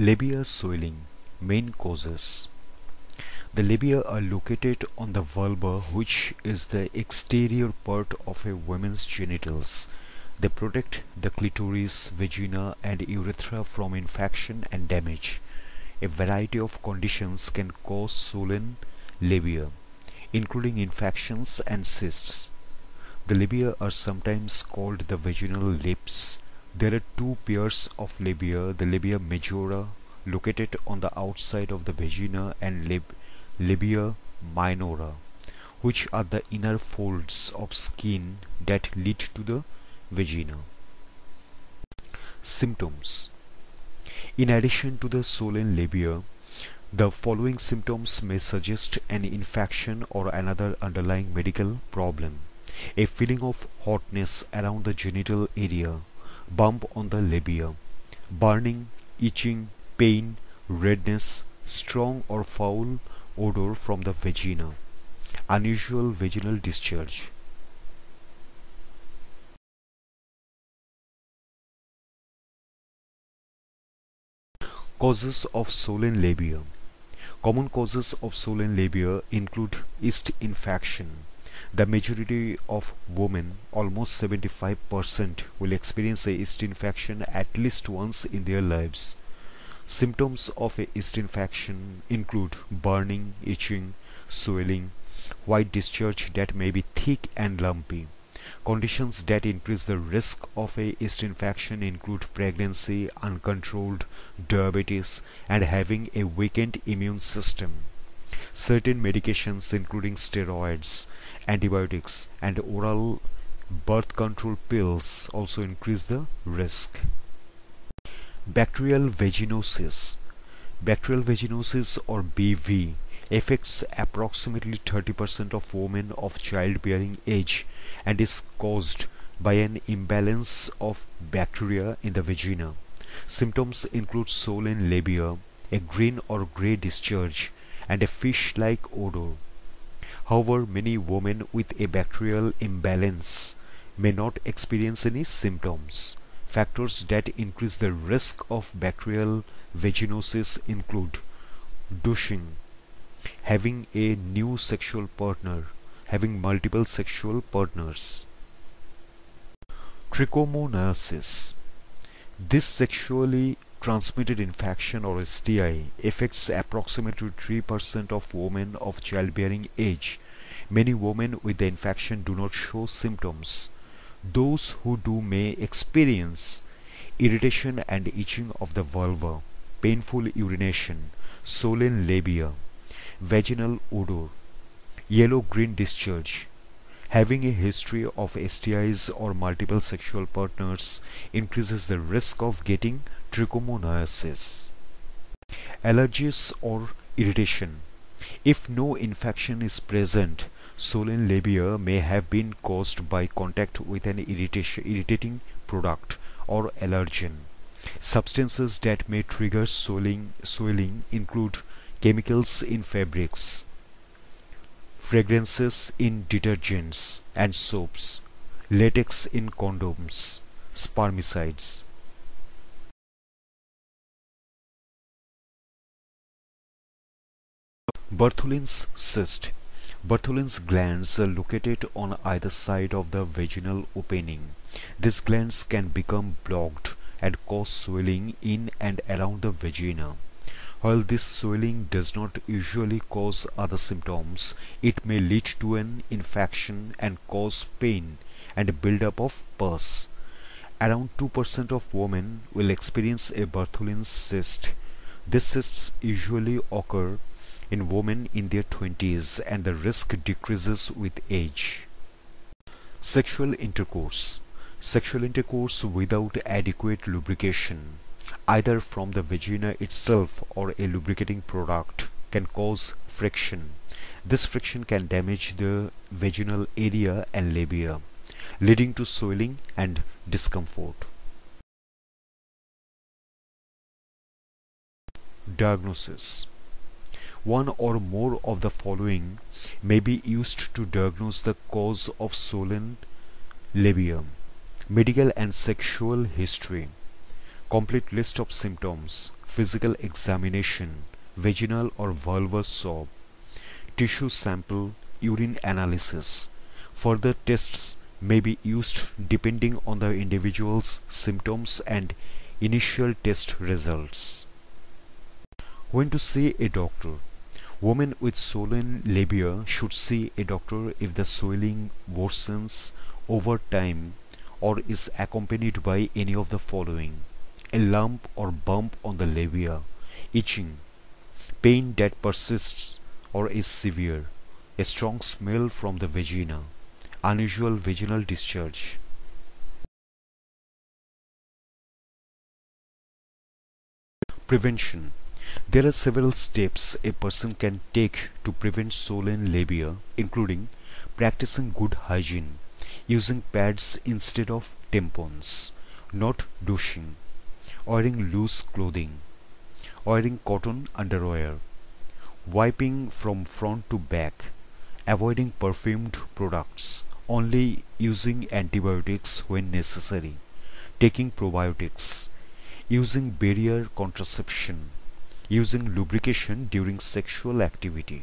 Labia swelling, main causes. The labia are located on the vulva, which is the exterior part of a woman's genitals. They protect the clitoris, vagina and urethra from infection and damage. A variety of conditions can cause swollen labia, including infections and cysts. The labia are sometimes called the vaginal lips. There are two pairs of labia, the labia majora, located on the outside of the vagina, and labia minora, which are the inner folds of skin that lead to the vagina. Symptoms. In addition to the swollen labia, the following symptoms may suggest an infection or another underlying medical problem. A feeling of hotness around the genital area, bump on the labia, burning, itching, pain, redness, strong or foul odor from the vagina, unusual vaginal discharge. Causes of swollen labia. Common causes of swollen labia include yeast infection. The majority of women, almost 75%, will experience a yeast infection at least once in their lives. Symptoms of a yeast infection include burning, itching, swelling, white discharge that may be thick and lumpy. Conditions that increase the risk of a yeast infection include pregnancy, uncontrolled diabetes, and having a weakened immune system. Certain medications including steroids, antibiotics, and oral birth control pills also increase the risk. Bacterial vaginosis. Bacterial vaginosis, or BV, affects approximately 30% of women of childbearing age and is caused by an imbalance of bacteria in the vagina. Symptoms include swollen labia, a green or grey discharge, and a fish-like odor. However, many women with a bacterial imbalance may not experience any symptoms. Factors that increase the risk of bacterial vaginosis include douching, having a new sexual partner, having multiple sexual partners. Trichomoniasis. This sexually transmitted infection, or STI, affects approximately 3% of women of childbearing age. Many women with the infection do not show symptoms. Those who do may experience irritation and itching of the vulva, painful urination, swollen labia, vaginal odor, yellow-green discharge, having a history of STIs or multiple sexual partners increases the risk of getting trichomoniasis. Allergies or irritation. If no infection is present, swollen labia may have been caused by contact with an irritating product or allergen. Substances that may trigger swelling include chemicals in fabrics, fragrances in detergents and soaps, latex in condoms, spermicides. Bartholin's cyst. Bartholin's glands are located on either side of the vaginal opening. These glands can become blocked and cause swelling in and around the vagina. While this swelling does not usually cause other symptoms, it may lead to an infection and cause pain and a buildup of pus. Around 2% of women will experience a Bartholin's cyst. These cysts usually occur in women in their 20s, and the risk decreases with age. Sexual intercourse. Sexual intercourse without adequate lubrication, either from the vagina itself or a lubricating product, can cause friction. This friction can damage the vaginal area and labia, leading to swelling and discomfort. Diagnosis. One or more of the following may be used to diagnose the cause of swollen labia: medical and sexual history, Complete list of symptoms: physical examination, vaginal or vulvar swab, tissue sample, urine analysis. Further tests may be used depending on the individual's symptoms and initial test results. When to see a doctor? Women with swollen labia should see a doctor if the swelling worsens over time or is accompanied by any of the following: a lump or bump on the labia, itching, pain that persists or is severe, a strong smell from the vagina, unusual vaginal discharge. Prevention. There are several steps a person can take to prevent swollen labia, including practicing good hygiene, using pads instead of tampons, not douching, wearing loose clothing, wearing cotton underwear, wiping from front to back, avoiding perfumed products, only using antibiotics when necessary, taking probiotics, using barrier contraception, using lubrication during sexual activity.